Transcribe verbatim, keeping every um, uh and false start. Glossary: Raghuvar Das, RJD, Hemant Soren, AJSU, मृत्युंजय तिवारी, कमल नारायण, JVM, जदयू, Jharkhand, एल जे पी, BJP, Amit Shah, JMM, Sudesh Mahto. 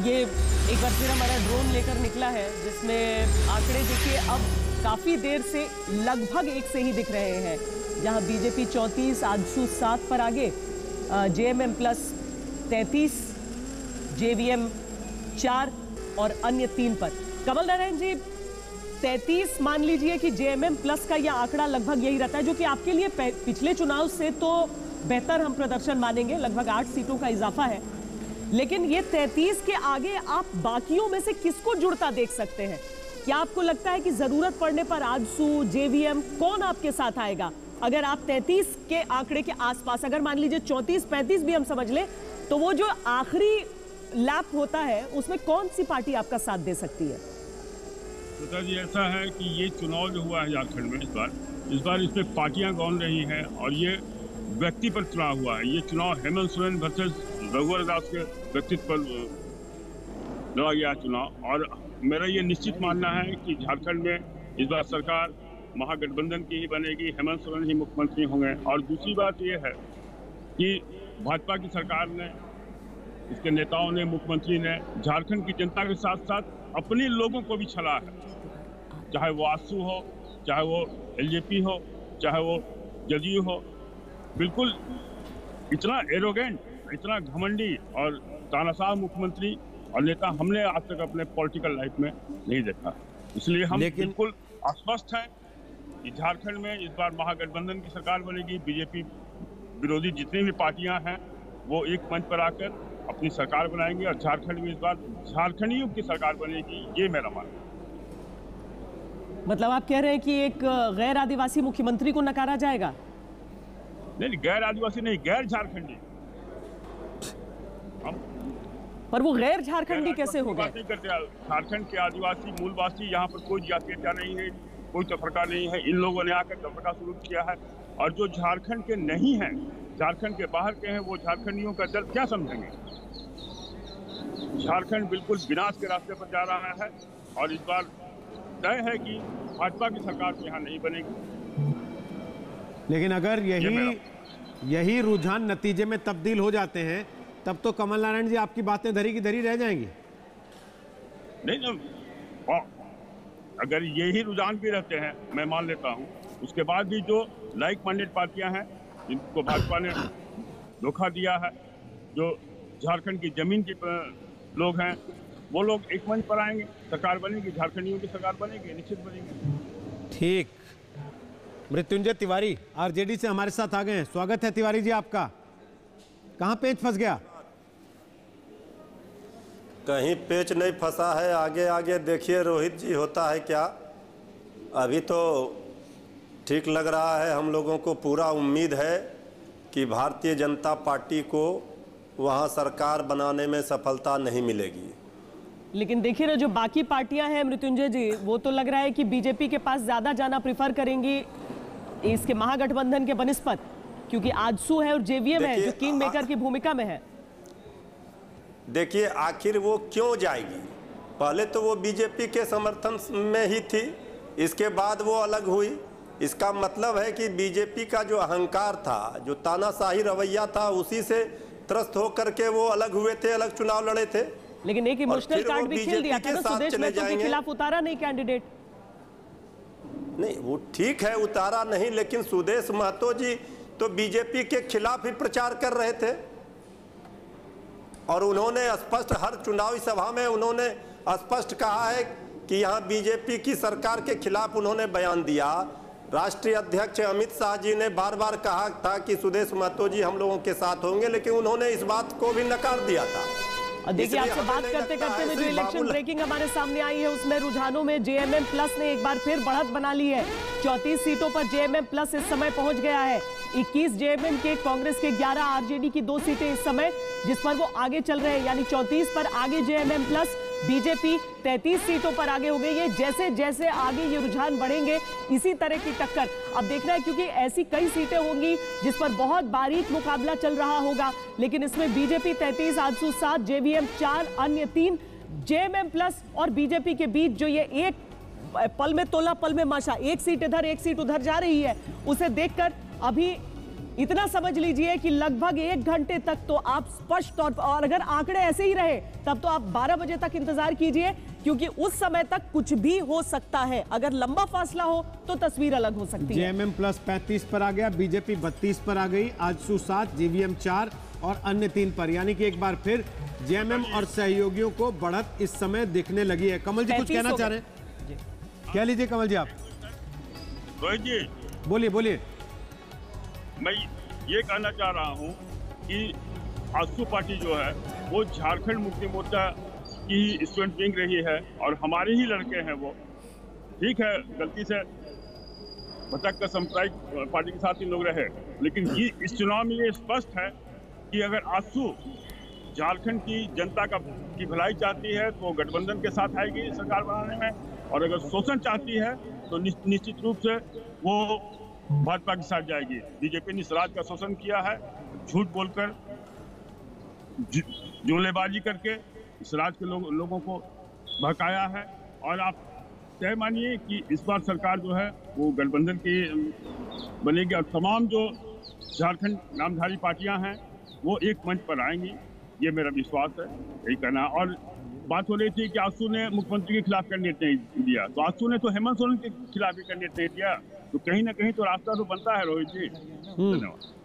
ये एक बार फिर हमारा ड्रोन लेकर निकला है, जिसमें आंकड़े देखिए अब काफ़ी देर से लगभग एक से ही दिख रहे हैं, जहां बीजेपी चौंतीस, आजसू सात पर आगे, जेएमएम प्लस तैंतीस, जेवीएम चार और अन्य तीन पर। कमल नारायण जी, तैंतीस मान लीजिए कि जेएमएम प्लस का यह आंकड़ा लगभग यही रहता है, जो कि आपके लिए पिछले चुनाव से तो बेहतर हम प्रदर्शन मानेंगे, लगभग आठ सीटों का इजाफा है, लेकिन ये तैंतीस के आगे आप बाकियों में से किसको जुड़ता देख सकते हैं? क्या आपको लगता है कि जरूरत पड़ने पर आजसू, जेवीएम, कौन आपके साथ आएगा अगर आप तैंतीस के आंकड़े के आसपास? अगर मान लीजिए चौंतीस पैंतीस भी हम समझ लें, तो वो जो आखिरी लैप होता है उसमें कौन सी पार्टी आपका साथ दे सकती है? श्वेता जी, ऐसा है कि ये चुनाव जो हुआ है झारखंड में इस बार इस बार इसमें पार्टियाँ गौन रही हैं और ये व्यक्ति पर चुनाव हुआ है। ये चुनाव हेमंत सोरेन वर्सेस रघुवर दास के व्यक्तित्व पर लड़ा गया चुनाव, और मेरा ये निश्चित मानना है कि झारखंड में इस बार सरकार महागठबंधन की ही बनेगी, हेमंत सोरेन ही मुख्यमंत्री होंगे। और दूसरी बात ये है कि भाजपा की सरकार ने, इसके नेताओं ने, मुख्यमंत्री ने झारखंड की जनता के साथ साथ अपने लोगों को भी छला है, चाहे वो आजसू हो, चाहे वो एल जे पी हो, चाहे वो जदयू हो। बिल्कुल इतना एरोगेंट, इतना घमंडी और तानाशाह मुख्यमंत्री और नेता हमने आज तक अपने पॉलिटिकल लाइफ में नहीं देखा। इसलिए हम बिल्कुल आश्वस्त हैं कि झारखंड में इस बार महागठबंधन की सरकार बनेगी। बीजेपी विरोधी जितनी भी पार्टियां हैं वो एक मंच पर आकर अपनी सरकार बनाएंगी और झारखंड में इस बार झारखंडियों की सरकार बनेगी, ये मेरा मानना है। मतलब आप कह रहे हैं कि एक गैर आदिवासी मुख्यमंत्री को नकारा जाएगा? नहीं, गैर आदिवासी नहीं, गैर झारखंडी। पर वो गैर झारखंडी कैसे होगा? झारखंड के आदिवासी, मूलवासी, यहाँ पर कोई जातीयता नहीं है, कोई तफरका नहीं है। इन लोगों ने आकर तफरका शुरू किया है, और जो झारखंड के नहीं हैं, झारखंड के बाहर के हैं, वो झारखंडियों का दर्द क्या समझेंगे? झारखंड बिल्कुल विनाश के रास्ते पर जा रहा है और इस बार तय है कि भाजपा की सरकार यहाँ नहीं बनेगी। लेकिन अगर यही यही रुझान नतीजे में तब्दील हो जाते हैं, तब तो कमल नारायण जी आपकी बातें धरी की धरी रह जाएंगी। नहीं नहीं, अगर यही रुझान भी रहते हैं, मैं मान लेता हूं, उसके बाद भी जो लाइक माइंडेड पार्टियां हैं, जिनको भाजपा ने धोखा दिया है, जो झारखंड की जमीन के लोग हैं, वो लोग एक मंच पर आएंगे, सरकार बनेगी, झारखंडियों की सरकार बनेगी, निश्चित बनेगी। ठीक, मृत्युंजय तिवारी आरजेडी से हमारे साथ आ गए हैं। स्वागत है तिवारी जी आपका। कहाँ पेच फंस गया? कहीं पेच नहीं फंसा है, आगे आगे देखिए रोहित जी होता है क्या। अभी तो ठीक लग रहा है हम लोगों को, पूरा उम्मीद है कि भारतीय जनता पार्टी को वहाँ सरकार बनाने में सफलता नहीं मिलेगी। लेकिन देखिए ना, जो बाकी पार्टियां हैं मृत्युंजय जी, वो तो लग रहा है कि बीजेपी के पास ज़्यादा जाना प्रेफर करेंगी इसके महागठबंधन के बनिस्पत, क्योंकि आजसू है और जेवीएम है जो किंग मेकर की भूमिका में है। देखिए आखिर वो क्यों जाएगी? पहले तो वो बीजेपी के समर्थन में ही थी, इसके बाद वो अलग हुई। इसका मतलब है कि बीजेपी का जो अहंकार था, जो तानाशाही रवैया था, उसी से त्रस्त होकर के वो अलग हुए थे, अलग चुनाव लड़े थे। लेकिन एक इमोशनल कार्ड भी खेल दिया था, सुदेश महतो के खिलाफ उतारा नहीं कैंडिडेट। नहीं, वो ठीक है उतारा नहीं, लेकिन सुदेश महतो जी तो बीजेपी के खिलाफ ही प्रचार कर रहे थे और उन्होंने स्पष्ट हर चुनावी सभा में उन्होंने स्पष्ट कहा है कि यहाँ बीजेपी की सरकार के खिलाफ उन्होंने बयान दिया। राष्ट्रीय अध्यक्ष अमित शाह जी ने बार बार कहा था कि सुदेश महतो जी हम लोगों के साथ होंगे, लेकिन उन्होंने इस बात को भी नकार दिया था। देखिए आपसे बात करते करते में जो इलेक्शन ब्रेकिंग हमारे सामने आई है, उसमें रुझानों में जेएमएम प्लस ने एक बार फिर बढ़त बना ली है। चौंतीस सीटों पर जेएमएम प्लस इस समय पहुंच गया है। इक्कीस जेएमएम के, कांग्रेस के ग्यारह, आरजेडी की दो सीटें इस समय जिस पर वो आगे चल रहे हैं, यानी चौंतीस पर आगे जेएमएम प्लस, बीजेपी तैंतीस सीटों पर आगे हो गई है। जैसे जैसे आगे ये रुझान बढ़ेंगे, इसी तरह की टक्कर अब देखना है, क्योंकि ऐसी कई सीटें होंगी जिस पर बहुत बारीक मुकाबला चल रहा होगा। लेकिन इसमें बीजेपी तैंतीस, आजसू सात, जेवीएम चार, अन्य तीन, जेएमएम प्लस और बीजेपी के बीच जो ये एक पल में तोला पल में माशा, एक सीट इधर एक सीट उधर जा रही है, उसे देखकर अभी इतना समझ लीजिए कि लगभग एक घंटे तक तो आप स्पष्ट तौर पर, और अगर आंकड़े ऐसे ही रहे तब तो आप बारह बजे तक इंतजार कीजिए, क्योंकि उस समय तक कुछ भी हो सकता है। अगर लंबा फासला हो तो तस्वीर अलग हो सकती है। जेएमएम प्लस पैंतीस पर आ गया, बीजेपी बत्तीस पर आ गई, आजसू सात, जेवीएम चार और अन्य तीन पर, यानी कि एक बार फिर जेएमएम और सहयोगियों को बढ़त इस समय दिखने लगी है। कमल जी कुछ कहना चाह रहे हैं? कह लीजिए कमल जी, आप बोलिए बोलिए। मैं ये कहना चाह रहा हूँ कि आजसू पार्टी जो है वो झारखंड मुक्ति मोर्चा की स्टूडेंट विंग रही है और हमारे ही लड़के हैं वो। ठीक है, गलती से भटक का साम्राज्य पार्टी के साथ ही लोग रहे, लेकिन ये इस चुनाव में ये स्पष्ट है कि अगर आजसू झारखंड की जनता का की भलाई चाहती है तो गठबंधन के साथ आएगी सरकार बनाने में, और अगर शोषण चाहती है तो निश्चित रूप से वो भाजपा के साथ जाएगी। बीजेपी ने स्वराज का शोषण किया है, झूठ बोलकर, जुमलेबाजी करके स्वराज के लोग, लोगों को भड़काया है। और आप तय मानिए कि इस बार सरकार जो है वो गठबंधन की बनेगी और तमाम जो झारखंड नामधारी पार्टियां हैं वो एक मंच पर आएंगी, ये मेरा विश्वास है। यही कहना। और बात हो रही थी कि आजसू ने मुख्यमंत्री के खिलाफ कैंडिडेट नहीं दिया, तो आजसू ने तो हेमंत सोरेन के खिलाफ भी कैंडिडेट नहीं दिया, तो कहीं ना कहीं तो रास्ता तो बनता है रोहित जी। धन्यवाद।